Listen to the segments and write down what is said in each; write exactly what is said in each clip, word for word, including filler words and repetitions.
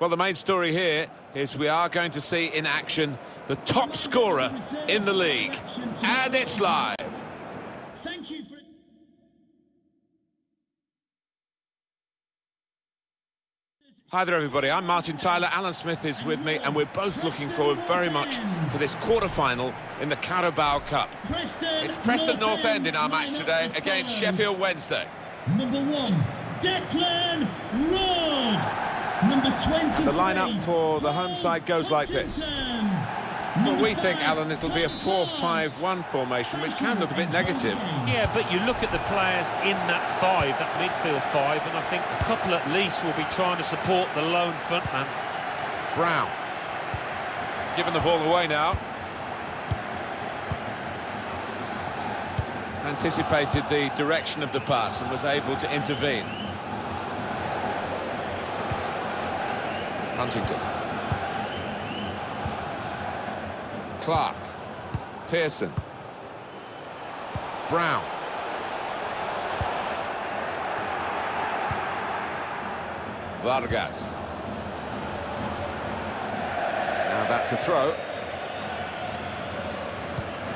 Well, the main story here is we are going to see in action the top scorer in the league. And it's live. Thank you for... Hi there, everybody. I'm Martin Tyler. Alan Smith is with me, and we're both looking forward very much to this quarter-final in the Carabao Cup. It's Preston North End in our match today against Sheffield Wednesday. Number one, Declan Roy. Number twenty. The lineup for the home side goes like this. Well, we think, Alan, it'll be a four five one formation, which can look a bit negative. Yeah, but you look at the players in that five, that midfield five, and I think a couple at least will be trying to support the lone frontman. Brown. Giving the ball away now. Anticipated the direction of the pass and was able to intervene. Huntington, Clark, Pearson, Brown, Vargas. Now back to throw.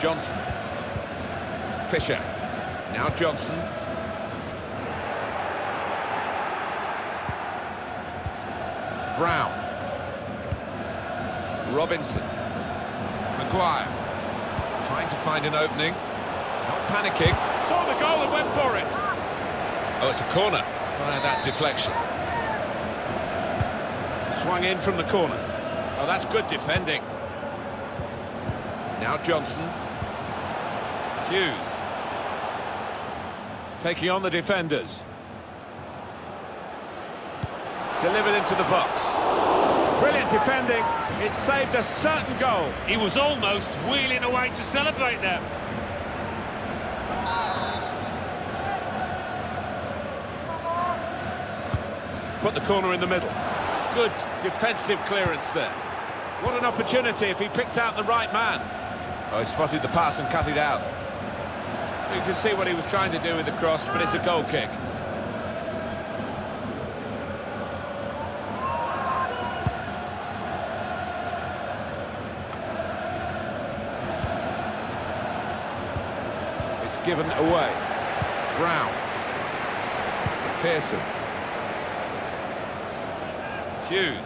Johnson, Fisher. Now Johnson. Brown, Robinson, Maguire, trying to find an opening, not panicking, saw the goal and went for it. Oh, it's a corner, via that deflection. Swung in from the corner. Oh, that's good defending. Now Johnson, Hughes, taking on the defenders. Delivered into the box. Brilliant defending. It saved a certain goal. He was almost wheeling away to celebrate there. Put the corner in the middle. Good defensive clearance there. What an opportunity if he picks out the right man. Oh, he spotted the pass and cut it out. You can see what he was trying to do with the cross, but it's a goal kick. Given away. Brown, Pearson, Hughes,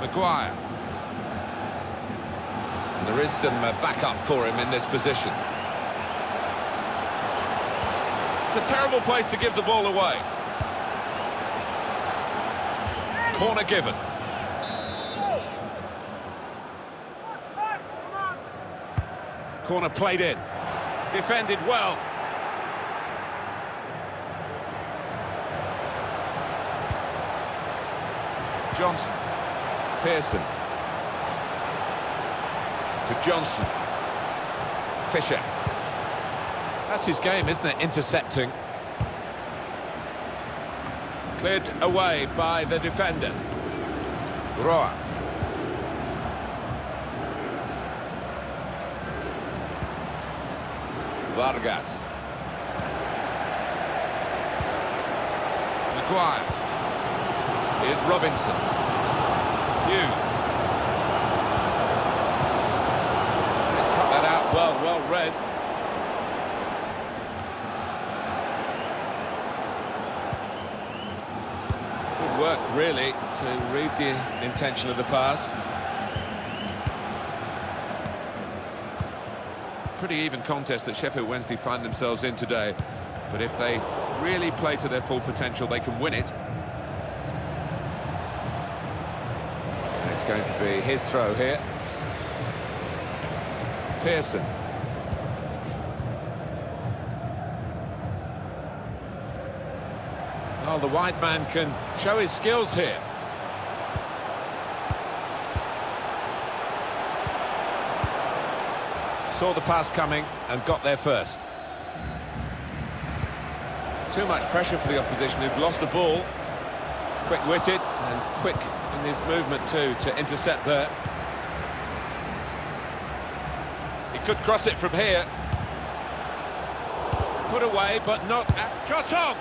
Maguire. And there is some uh, backup for him in this position. It's a terrible place to give the ball away. Corner given. Corner played in, defended well. Johnson, Pearson, to Johnson, Fisher. That's his game, isn't it? Intercepting. Cleared away by the defender. Roy. Vargas, Maguire, here's Robinson, Hughes, he's cut that out well, well read. Good work really to read the intention of the pass. Pretty even contest that Sheffield Wednesday find themselves in today, but if they really play to their full potential, they can win it. And it's going to be his throw here. Pearson. Oh, the wide man can show his skills here. Saw the pass coming and got there first. Too much pressure for the opposition who've lost the ball. Quick-witted and quick in his movement too to intercept there. He could cross it from here. put away, but not at... Shot on!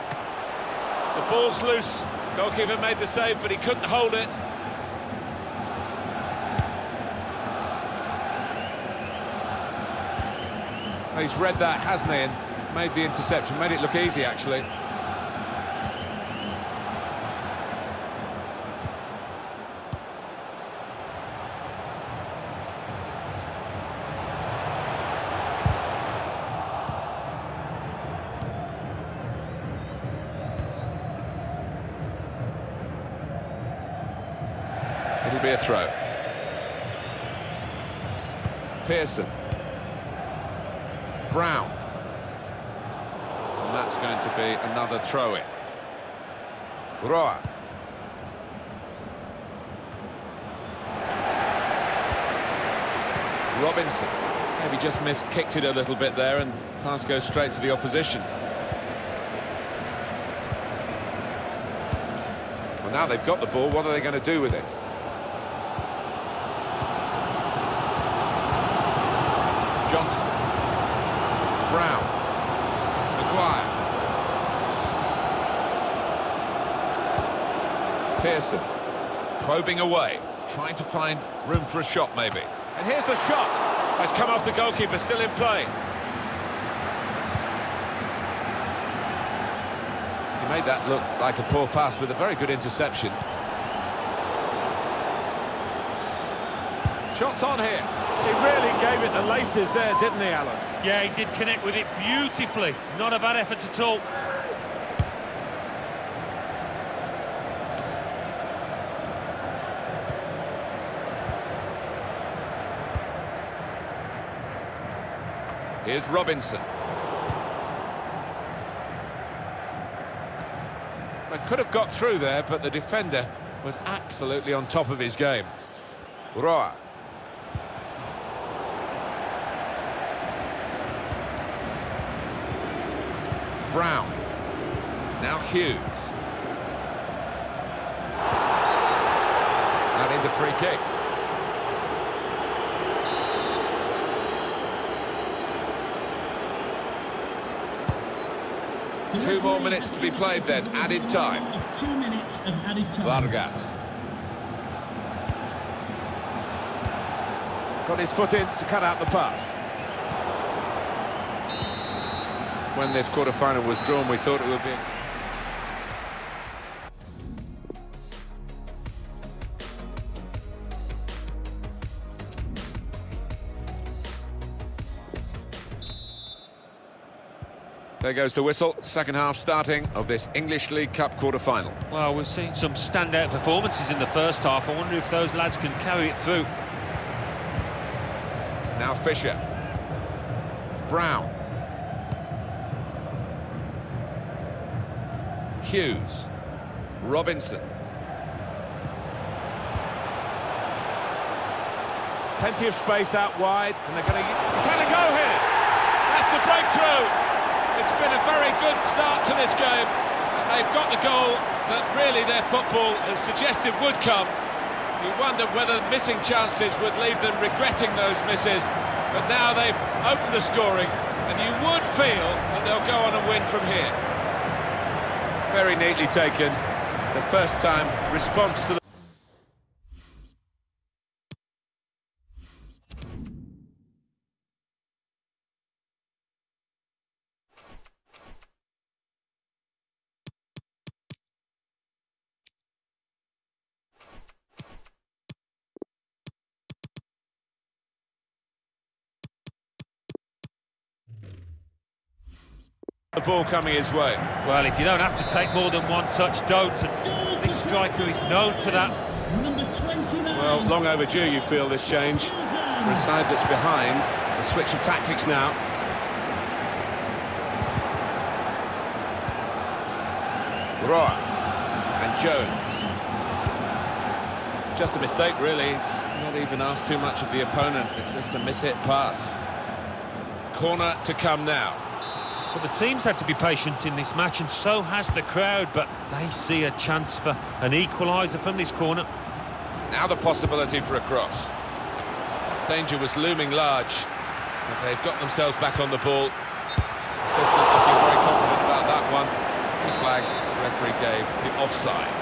The ball's loose. Goalkeeper made the save, but he couldn't hold it. He's read that, hasn't he? And made the interception, made it look easy, actually. It'll be a throw. Pearson. Brown. And that's going to be another throw-in. Roy. Robinson. Maybe just missed, kicked it a little bit there, and pass goes straight to the opposition. Well, now they've got the ball, what are they going to do with it? Johnson. Brown, Maguire, Pearson, probing away, trying to find room for a shot maybe. And here's the shot. It's come off the goalkeeper, still in play. He made that look like a poor pass with a very good interception. Shots on here. He really gave it the laces there, didn't he, Alan? Yeah, he did connect with it beautifully. Not a bad effort at all. Here's Robinson. They could have got through there, but the defender was absolutely on top of his game. Roy. Brown, now Hughes. That is a free kick. Two more minutes to be played then, added time. Two minutes of added time. Vargas. Got his foot in to cut out the pass. When this quarter-final was drawn, we thought it would be... There goes the whistle. Second half starting of this English League Cup quarter-final. Well, we've seen some standout performances in the first half. I wonder if those lads can carry it through. Now Fisher. Brown. Hughes, Robinson. Plenty of space out wide, and they're going to... He's had a go here! That's the breakthrough! It's been a very good start to this game. They've got the goal that really their football has suggested would come. You wonder whether missing chances would leave them regretting those misses, but now they've opened the scoring, and you would feel that they'll go on and win from here. Very neatly taken, the first time response to the... The ball coming his way. Well, if you don't have to take more than one touch, don't. This striker is known for that. Number twenty-nine. Well, long overdue, you feel, this change. For a side that's behind, a switch of tactics now. Roy and Jones. Just a mistake, really. He's not even asked too much of the opponent. It's just a mishit pass. Corner to come now. But the team's had to be patient in this match, and so has the crowd, but they see a chance for an equaliser from this corner. Now the possibility for a cross. Danger was looming large, but they've got themselves back on the ball. Assistant looking very confident about that one. He flagged, the referee gave the offside.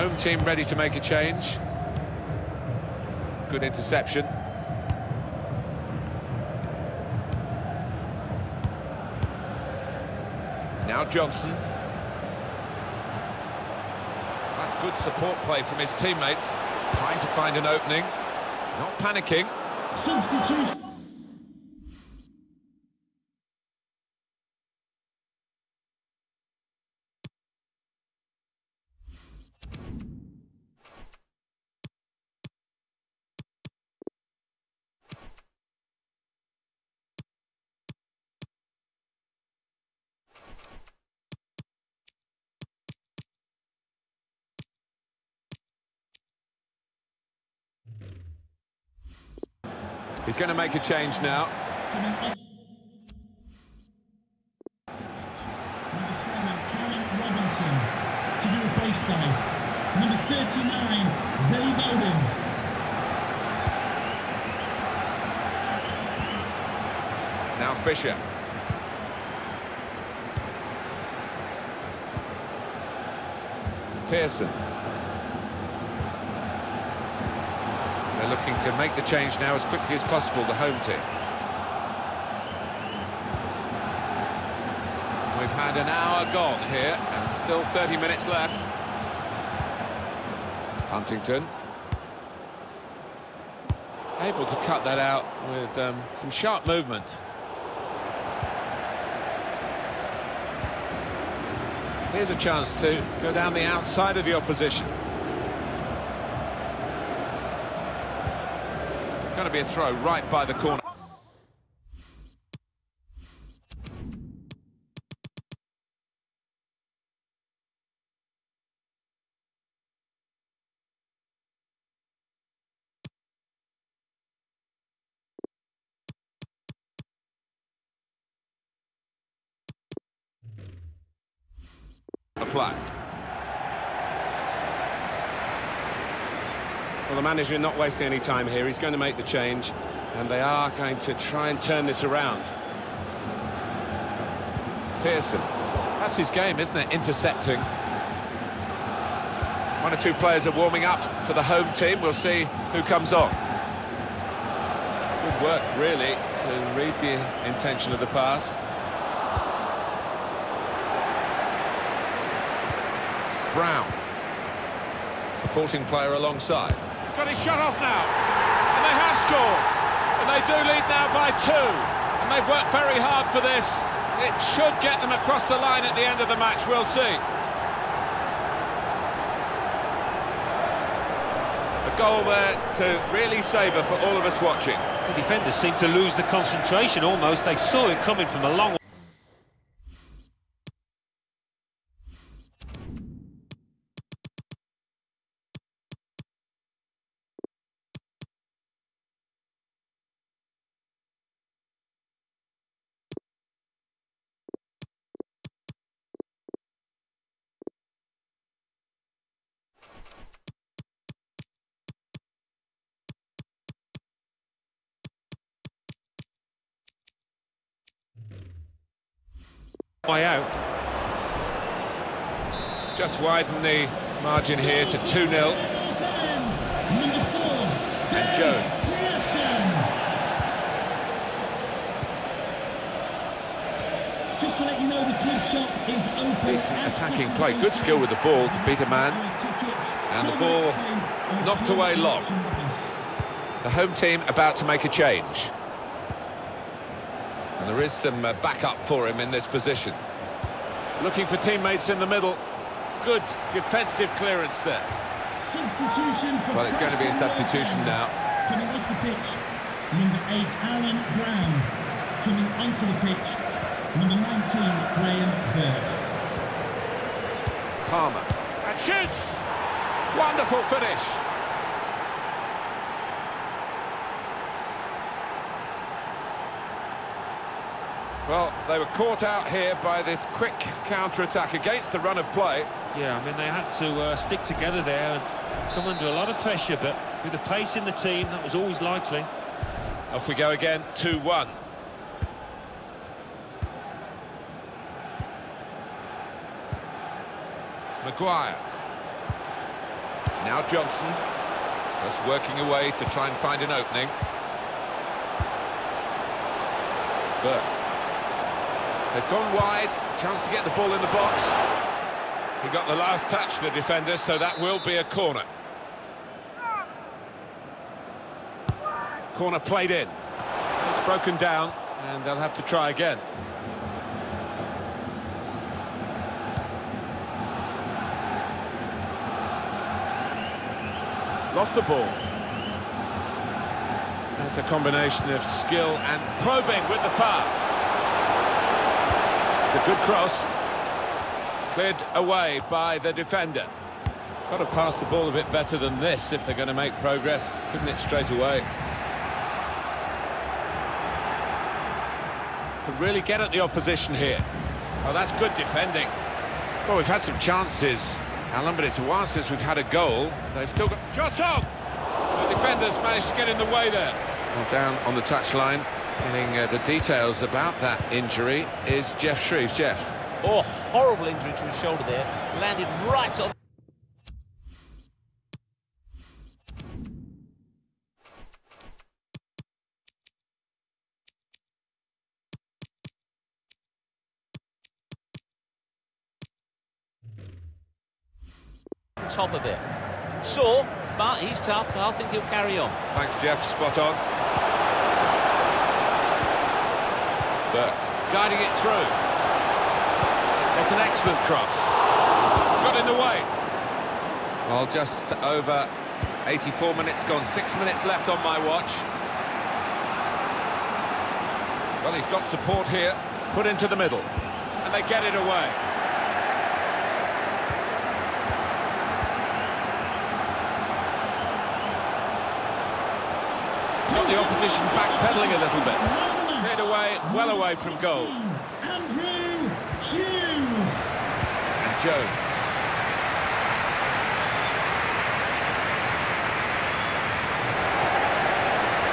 Home team ready to make a change. Good interception. Now Johnson. That's good support play from his teammates. Trying to find an opening. Not panicking. Substitution. He's going to make a change now. Number seven, Karen Robinson, to be replaced by number thirty-nine, Dave Owen. Now Fisher. Pearson. Looking to make the change now as quickly as possible, the home team. We've had an hour gone here, and still thirty minutes left. Huntington. Able to cut that out with um, some sharp movement. Here's a chance to go down the outside of the opposition. Going to be a throw right by the corner. A flag. Well, the manager not wasting any time here. He's going to make the change, and they are going to try and turn this around. Pearson. That's his game, isn't it? Intercepting. One or two players are warming up for the home team. We'll see who comes on. Good work, really, to read the intention of the pass. Brown. Supporting player alongside. He's got his shot off now, and they have scored, and they do lead now by two, and they've worked very hard for this. It should get them across the line at the end of the match, we'll see. A goal there to really savour for all of us watching. The defenders seem to lose the concentration almost. They saw it coming from a long way. Way out. Just widen the margin here to two nil. And Jones. Just to let you know, the clean shot is open. Decent attacking play, good skill with the ball to beat a man, and the ball knocked away long. The home team about to make a change. And there is some uh, backup for him in this position. Looking for teammates in the middle. Good defensive clearance there. Substitution for well, it's going to be a substitution now. Coming off the pitch, number eight, Alan Brown. Coming onto the pitch, number nineteen, Graham Bird. Palmer. And shoots! Wonderful finish! Well, they were caught out here by this quick counter-attack against the run of play. Yeah, I mean, they had to uh, stick together there and come under a lot of pressure, but with the pace in the team, that was always likely. Off we go again, two one. Maguire. Now Johnson. Just working away to try and find an opening. But they've gone wide. Chance to get the ball in the box. He got the last touch, the defender, so that will be a corner. Corner played in. It's broken down, and they'll have to try again. Lost the ball. That's a combination of skill and probing with the pass. It's a good cross. Cleared away by the defender. Got to pass the ball a bit better than this if they're going to make progress. Couldn't it straight away? Can really get at the opposition here. Oh, that's good defending. Well, we've had some chances, Alan, but it's a while since we've had a goal. They've still got... Shot on! The defenders managed to get in the way there. Well, down on the touchline, getting uh, the details about that injury is Jeff Shrews. Jeff. Oh, horrible injury to his shoulder there. Landed right on... top of it. So, but he's tough, and I think he'll carry on. Thanks, Jeff. Spot on. Burke guiding it through. It's an excellent cross. Got in the way. Well, just over eighty-four minutes gone. Six minutes left on my watch. Well, he's got support here. Put into the middle. And they get it away. The opposition backpedaling a little bit. Cleared away, well away from goal. Andrew Jones. And Jones.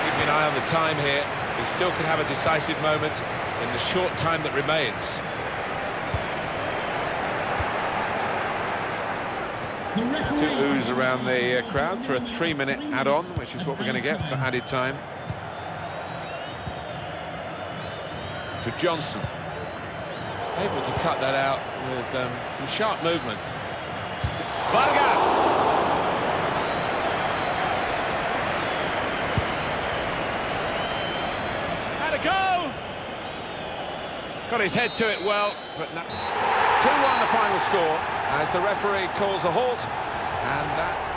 Keeping an eye on the time here. He still could have a decisive moment in the short time that remains. To ooze around the uh, crowd for a three-minute add-on, which is what we're going to get for added time. To Johnson. Able to cut that out with um, some sharp movement. St Vargas! Had a go! Got his head to it well, but no. two one the final score, as the referee calls a halt, and that's...